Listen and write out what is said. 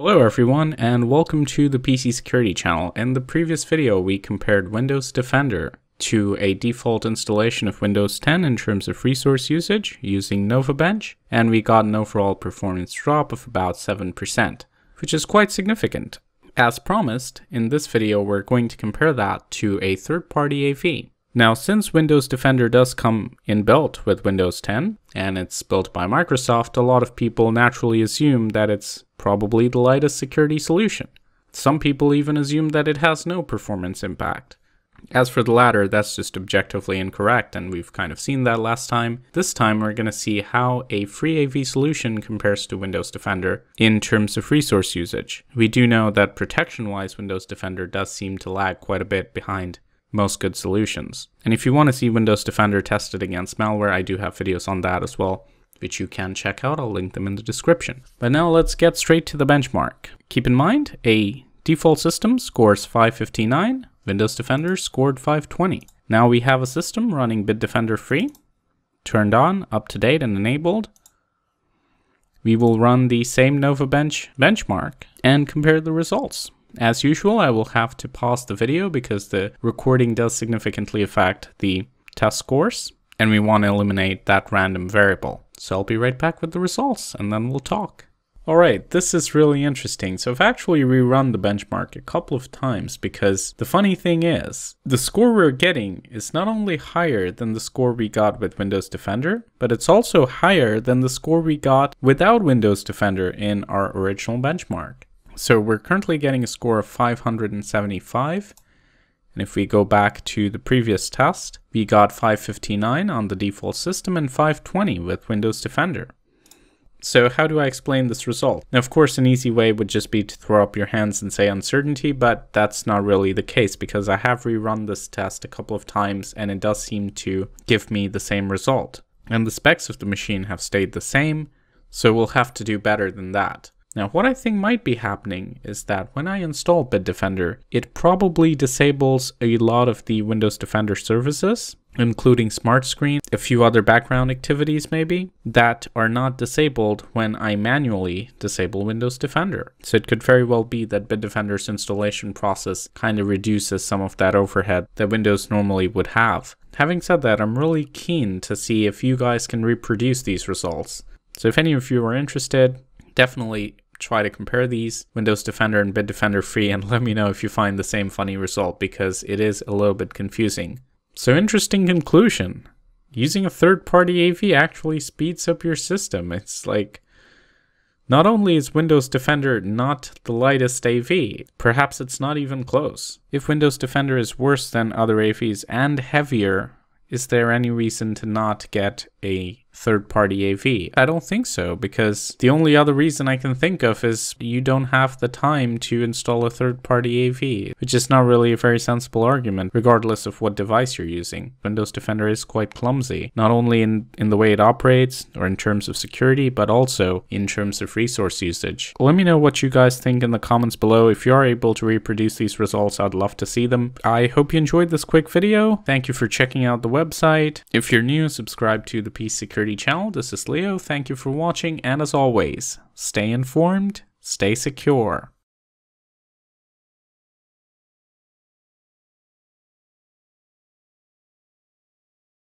Hello everyone, and welcome to the PC Security Channel. In the previous video, we compared Windows Defender to a default installation of Windows 10 in terms of resource usage using NovaBench, and we got an overall performance drop of about 7%, which is quite significant. As promised, in this video, we're going to compare that to a third-party AV. Now, since Windows Defender does come inbuilt with Windows 10, and it's built by Microsoft, a lot of people naturally assume that it's probably the lightest security solution. Some people even assume that it has no performance impact. As for the latter, that's just objectively incorrect, and we've kind of seen that last time. This time, we're going to see how a free AV solution compares to Windows Defender in terms of resource usage. We do know that protection-wise, Windows Defender does seem to lag quite a bit behind most good solutions. And if you want to see Windows Defender tested against malware, I do have videos on that as well, which you can check out. I'll link them in the description. But now let's get straight to the benchmark. Keep in mind, a default system scores 559, Windows Defender scored 520. Now we have a system running Bitdefender free, turned on, up to date and enabled. We will run the same NovaBench benchmark and compare the results. As usual, I will have to pause the video because the recording does significantly affect the test scores, and we want to eliminate that random variable. So I'll be right back with the results, and then we'll talk. Alright, this is really interesting. So I've actually rerun the benchmark a couple of times because the funny thing is, the score we're getting is not only higher than the score we got with Windows Defender, but it's also higher than the score we got without Windows Defender in our original benchmark. So we're currently getting a score of 575, and if we go back to the previous test, we got 559 on the default system and 520 with Windows Defender. So how do I explain this result? Now, of course, an easy way would just be to throw up your hands and say uncertainty, but that's not really the case because I have rerun this test a couple of times and it does seem to give me the same result. And the specs of the machine have stayed the same, so we'll have to do better than that. Now, what I think might be happening is that when I install Bitdefender, it probably disables a lot of the Windows Defender services, including SmartScreen, a few other background activities maybe, that are not disabled when I manually disable Windows Defender. So it could very well be that Bitdefender's installation process kind of reduces some of that overhead that Windows normally would have. Having said that, I'm really keen to see if you guys can reproduce these results. So if any of you are interested, definitely try to compare these, Windows Defender and Bitdefender free, and let me know if you find the same funny result because it is a little bit confusing. So interesting conclusion. Using a third-party AV actually speeds up your system. It's like, not only is Windows Defender not the lightest AV, perhaps it's not even close. If Windows Defender is worse than other AVs and heavier, is there any reason to not get a third-party AV? I don't think so, because the only other reason I can think of is you don't have the time to install a third-party AV, which is not really a very sensible argument, regardless of what device you're using. Windows Defender is quite clumsy, not only in the way it operates or in terms of security, but also in terms of resource usage. Let me know what you guys think in the comments below. If you are able to reproduce these results, I'd love to see them. I hope you enjoyed this quick video. Thank you for checking out the website. If you're new, subscribe to the PC Security Channel. This is Leo. Thank you for watching, and as always, stay informed, stay secure.